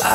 I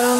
don't